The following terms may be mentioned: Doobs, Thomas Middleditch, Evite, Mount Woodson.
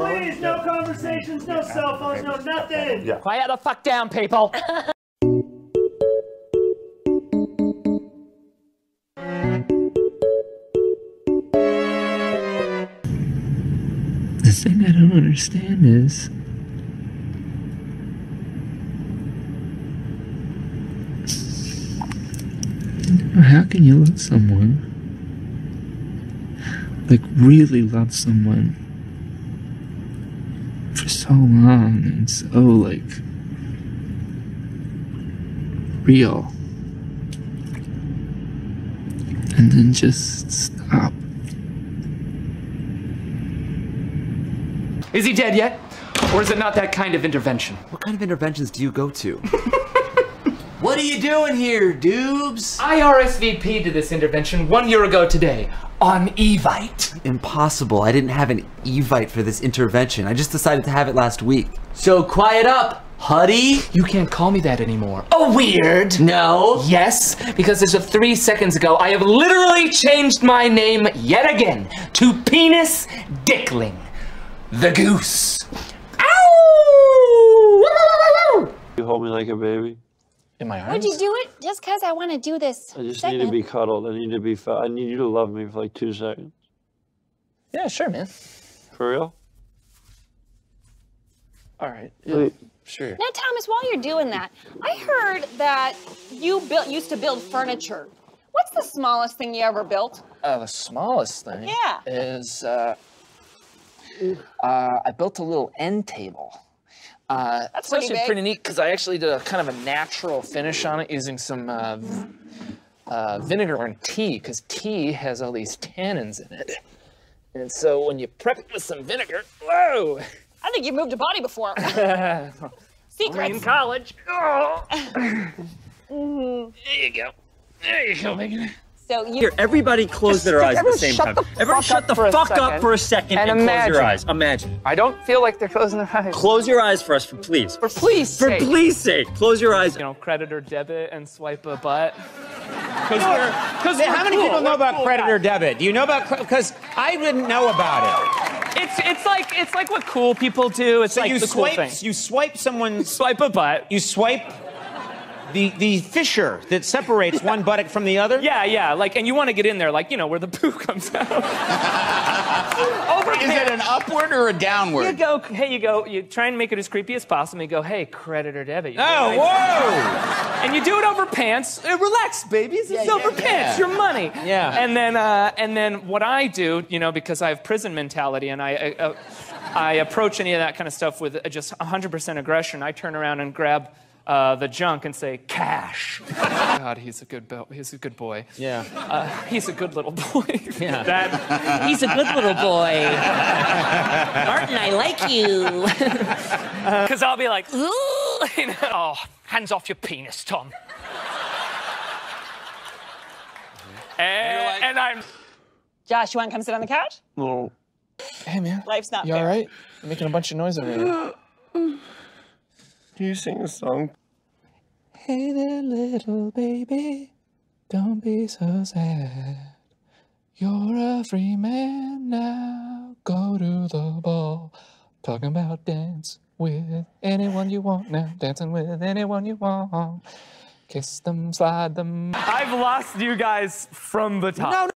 Please, no conversations, no cell phones, no nothing. Yeah. Quiet the fuck down, people. The thing I don't understand is how can you love someone? Like, really love someone for so long and so, like, real, and then just stop. Is he dead yet? Or is it not that kind of intervention? What kind of interventions do you go to? What are you doing here, Doobs? I RSVP'd to this intervention 1 year ago today, on Evite. Impossible, I didn't have an Evite for this intervention. I just decided to have it last week. So quiet up, Huddy. You can't call me that anymore. Oh, weird. No. Yes, because as of 3 seconds ago, I have literally changed my name yet again to Penis Dickling, the Goose. Ow! You hold me like a baby. In my arms? Would you do it just because I want to do this? I just need to be cuddled. I need to be fed. I need you to love me for like 2 seconds. Yeah, sure, man. For real? All right. Yeah, sure. Now, Thomas, while you're doing that, I heard that you used to build furniture. What's the smallest thing you ever built? The smallest thing? Yeah. Is I built a little end table. That's actually pretty neat because I actually did a kind of a natural finish on it using some vinegar and tea, because tea has all these tannins in it. And so when you prep it with some vinegar, whoa! I think you moved a body before. Secrets. In college. Oh. There you go. There you go, Megan. So here, everybody close their eyes at the same time. Everyone shut the fuck up for a second and close your eyes. Imagine. I don't feel like they're closing their eyes. Close your eyes for us, please. For please. For please' sake. Close your eyes. You know, credit or debit and swipe a butt. Because how many people know about credit or debit? Do you know about? Because I didn't know about it. It's like what cool people do. It's like the cool thing. You swipe someone's swipe a butt. You swipe the fissure that separates one buttock from the other? Yeah, yeah, like, and you want to get in there, like, you know, where the poo comes out. Is it an upward or a downward? You go, hey, you try and make it as creepy as possible, and you go, hey, credit or debit. You oh, whoa! And you do it over pants. Relax, babies, it's over pants, your money. Yeah. And then what I do, you know, because I have prison mentality, and I approach any of that kind of stuff with just 100% aggression, I turn around and grab the junk and say cash. God, he's a good boy. Yeah. He's a good little boy. Yeah. That he's a good little boy. Martin, I like you. Because I'll be like, ooh, you know? Oh, hands off your penis, Tom. And I'm. Josh, you want to come sit on the couch? No. Hey, man. Life's not fair. You all right? I'm making a bunch of noise over here. Can you sing a song? Hey there, little baby, don't be so sad. You're a free man now. Go to the ball. Talking about dance with anyone you want now. Dancing with anyone you want. Kiss them, slide them. I've lost you guys from the top. No,